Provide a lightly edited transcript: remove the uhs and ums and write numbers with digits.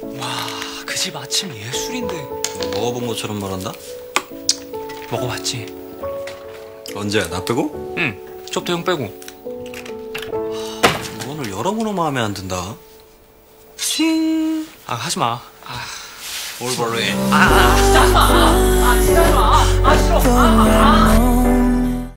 와, 그 집 아침 예술인데. 먹어본 것처럼 말한다? 먹어봤지. 언제야? 나 빼고? 응, 저도 형 빼고. 하, 오늘 여러모로 마음에 안 든다. 칭. 아, 하지 마. 올바로 해. 아, 진짜 하지 마. 아, 진짜 하지 마. 아, 싫어.